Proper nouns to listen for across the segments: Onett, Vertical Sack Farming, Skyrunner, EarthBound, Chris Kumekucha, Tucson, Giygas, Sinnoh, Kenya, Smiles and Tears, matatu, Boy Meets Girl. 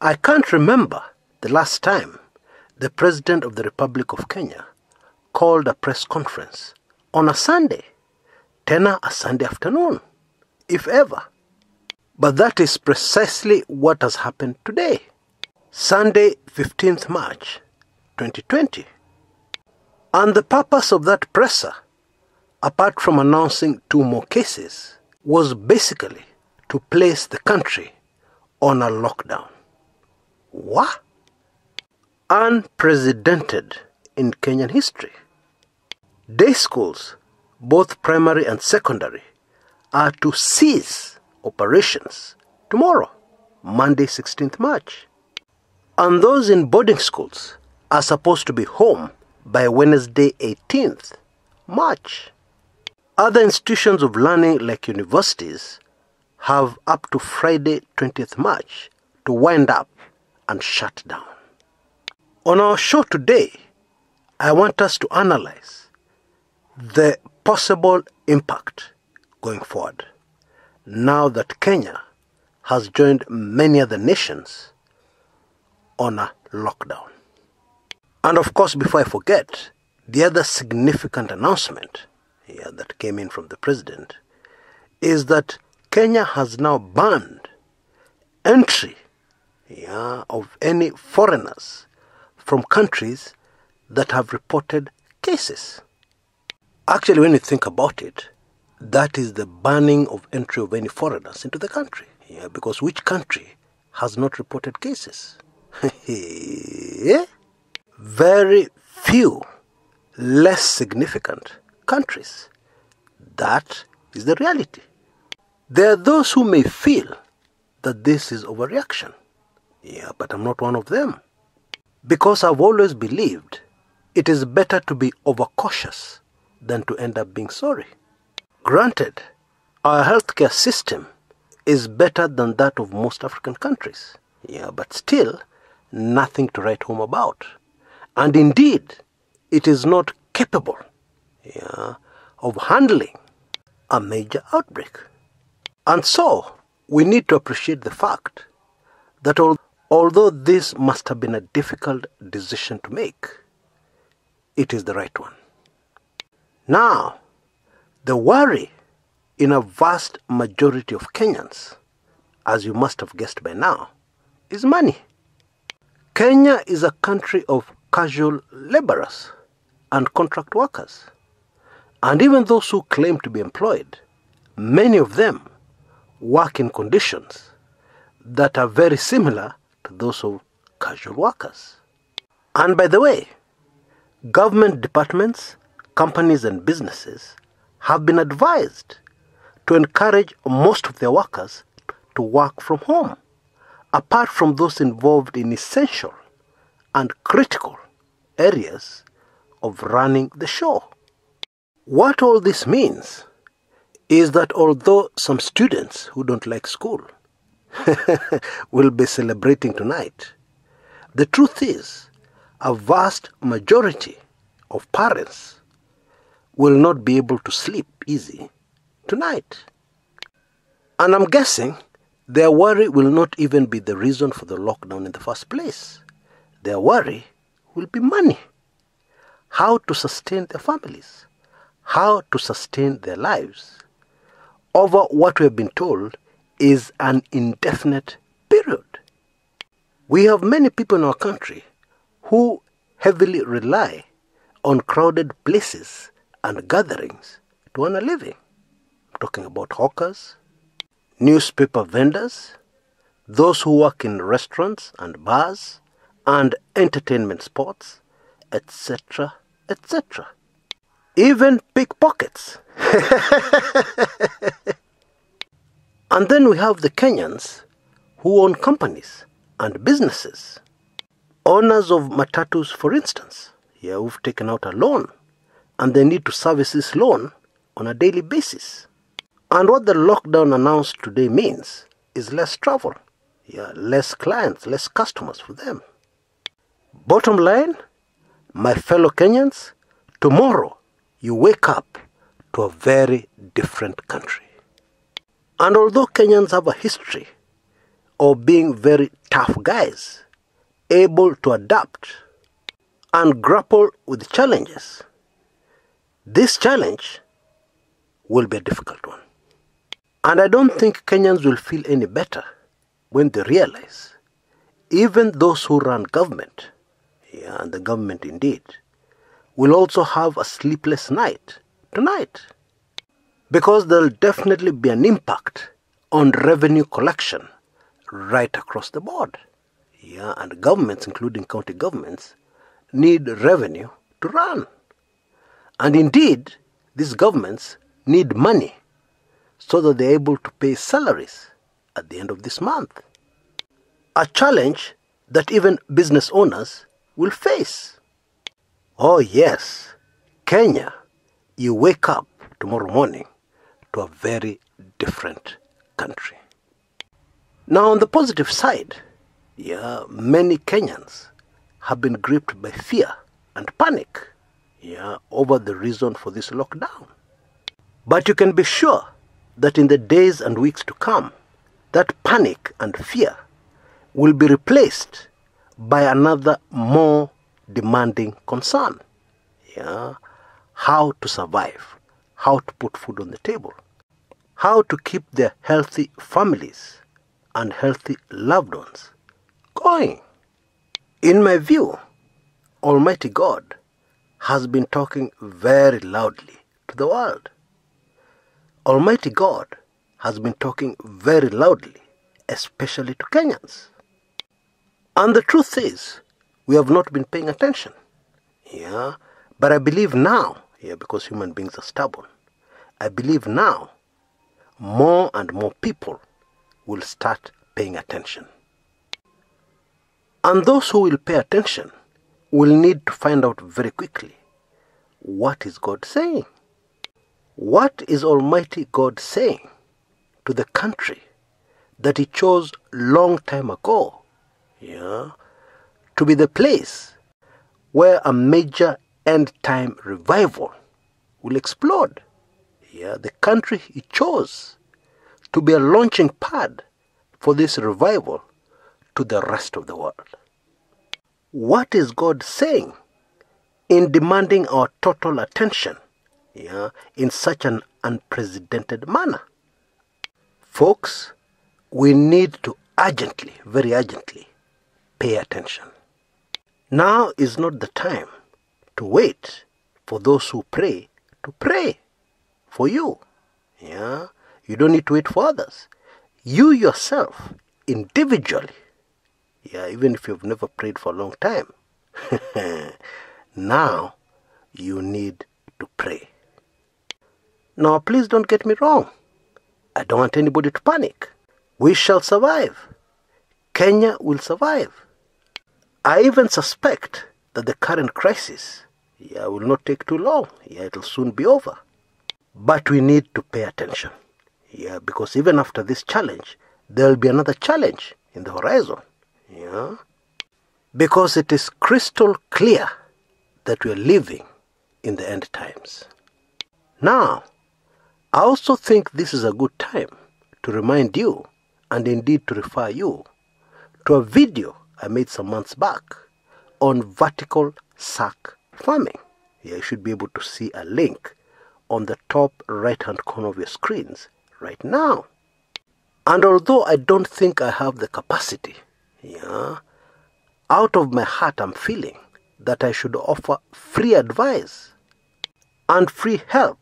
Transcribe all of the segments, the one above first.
I can't remember the last time the President of the Republic of Kenya called a press conference on a Sunday, tena a Sunday afternoon, if ever. But that is precisely what has happened today, Sunday 15th March 2020. And the purpose of that presser, apart from announcing 2 more cases, was basically to place the country on a lockdown. What? Unprecedented in Kenyan history. Day schools, both primary and secondary, are to cease operations tomorrow, Monday 16th March. And those in boarding schools are supposed to be home by Wednesday 18th March. Other institutions of learning like universities have up to Friday 20th March to wind up and shut down. On our show today, I want us to analyze the possible impact going forward, now that Kenya has joined many other nations on a lockdown. And of course, before I forget, the other significant announcement here that came in from the President is that Kenya has now banned entry of any foreigners from countries that have reported cases. Actually, when you think about it, that is the banning of entry of any foreigners into the country. Yeah, because which country has not reported cases? Very few less significant countries. That is the reality. There are those who may feel that this is overreaction. Yeah, but I'm not one of them. Because I've always believed it is better to be overcautious than to end up being sorry. Granted, our healthcare system is better than that of most African countries. Yeah, but still, nothing to write home about. And indeed, it is not capable of handling a major outbreak. And so, we need to appreciate the fact that although this must have been a difficult decision to make, it is the right one. Now, the worry in a vast majority of Kenyans, as you must have guessed by now, is money. Kenya is a country of casual laborers and contract workers. And even those who claim to be employed, many of them work in conditions that are very similar to those of casual workers. And by the way, government departments, companies and businesses have been advised to encourage most of their workers to work from home, apart from those involved in essential and critical areas of running the show. What all this means is that although some students who don't like school will be celebrating tonight, the truth is a vast majority of parents will not be able to sleep easy tonight. And I'm guessing their worry will not even be the reason for the lockdown in the first place. Their worry will be money. How to sustain their families, how to sustain their lives over what we have been told is an indefinite period. We have many people in our country who heavily rely on crowded places and gatherings to earn a living. I'm talking about hawkers, newspaper vendors, those who work in restaurants and bars and entertainment spots, etc., etc. Even pickpockets. And then we have the Kenyans who own companies and businesses. Owners of matatus, for instance, who've taken out a loan and they need to service this loan on a daily basis. And what the lockdown announced today means is less travel, less clients, less customers for them. Bottom line, my fellow Kenyans, tomorrow you wake up to a very different country. And although Kenyans have a history of being very tough guys, able to adapt and grapple with challenges. This challenge will be a difficult one. And I don't think Kenyans will feel any better when they realize even those who run government, and the government indeed, will also have a sleepless night tonight, because there will definitely be an impact on revenue collection right across the board. And governments, including county governments, need revenue to run. And indeed, these governments need money so that they're able to pay salaries at the end of this month. A challenge that even business owners will face. Oh yes, Kenya, you wake up tomorrow morning to a very different country. Now on the positive side, many Kenyans have been gripped by fear and panic over the reason for this lockdown. But you can be sure that in the days and weeks to come, that panic and fear will be replaced by another more demanding concern. How to survive, how to put food on the table, how to keep their healthy families and healthy loved ones going. In my view, Almighty God has been talking very loudly to the world. Almighty God has been talking very loudly, especially to Kenyans. And the truth is, we have not been paying attention. But I believe now, because human beings are stubborn, I believe now more and more people will start paying attention. And those who will pay attention will need to find out very quickly, what is God saying? What is Almighty God saying to the country that He chose long time ago to be the place where a major end time revival will explode? The country He chose to be a launching pad for this revival to the rest of the world. What is God saying in demanding our total attention in such an unprecedented manner? Folks, we need to urgently, very urgently, pay attention. Now is not the time to wait for those who pray to pray for you. You don't need to wait for others. You yourself, individually, even if you've never prayed for a long time, now you need to pray. Now, please don't get me wrong. I don't want anybody to panic. We shall survive. Kenya will survive. I even suspect that the current crisis will not take too long. It will soon be over. But we need to pay attention. Because even after this challenge, there will be another challenge in the horizon. Because it is crystal clear that we are living in the end times. Now, I also think this is a good time to remind you, and indeed to refer you, to a video I made some months back on vertical sack farming. You should be able to see a link on the top right hand corner of your screens right now. And although I don't think I have the capacity, out of my heart I'm feeling that I should offer free advice and free help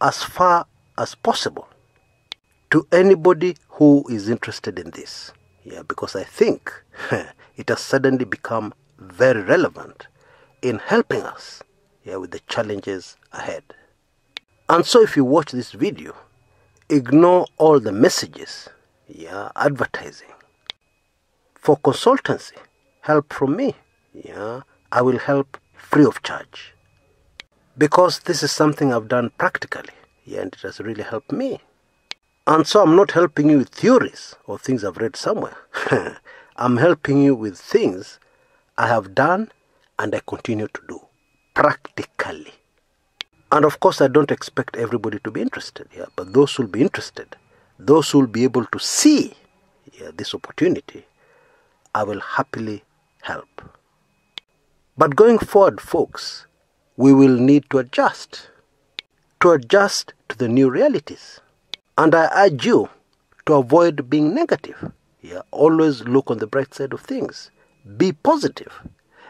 as far as possible to anybody who is interested in this. Because I think it has suddenly become very relevant in helping us with the challenges ahead. And so if you watch this video, ignore all the messages, advertising. For consultancy, help from me. I will help free of charge, because this is something I've done practically, and it has really helped me. And so I'm not helping you with theories or things I've read somewhere. I'm helping you with things I have done and I continue to do practically. And of course, I don't expect everybody to be interested, but those who will be interested, those who will be able to see this opportunity, I will happily help. But going forward, folks, we will need to adjust. To adjust to the new realities. And I urge you to avoid being negative. Always look on the bright side of things. Be positive.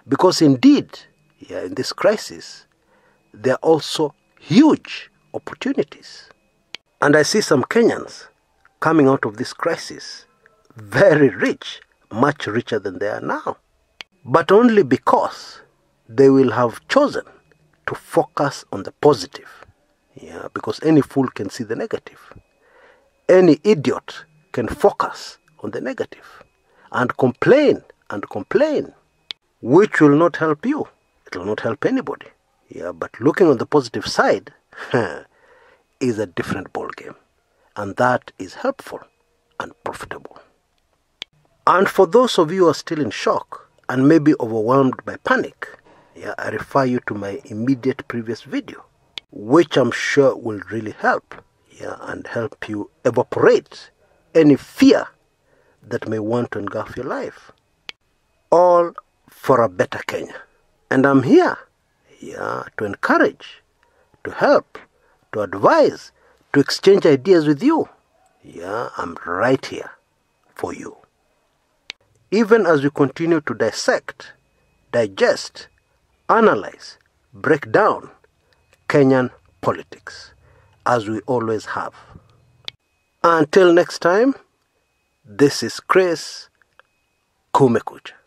Because indeed, in this crisis, there are also huge opportunities. And I see some Kenyans coming out of this crisis very rich, much richer than they are now. But only because they will have chosen to focus on the positive. Because any fool can see the negative. Any idiot can focus on the negative and complain, which will not help you. It will not help anybody. But looking on the positive side is a different ballgame, and that is helpful and profitable. And for those of you who are still in shock and may be overwhelmed by panic, I refer you to my immediate previous video, which I'm sure will really help, and help you evaporate any fear that may want to engulf your life. All for a better Kenya. And I'm here, to encourage, to help, to advise, to exchange ideas with you. I'm right here for you. Even as we continue to dissect, digest, analyze, break down Kenyan politics, as we always have. Until next time, this is Chris Kumekucha.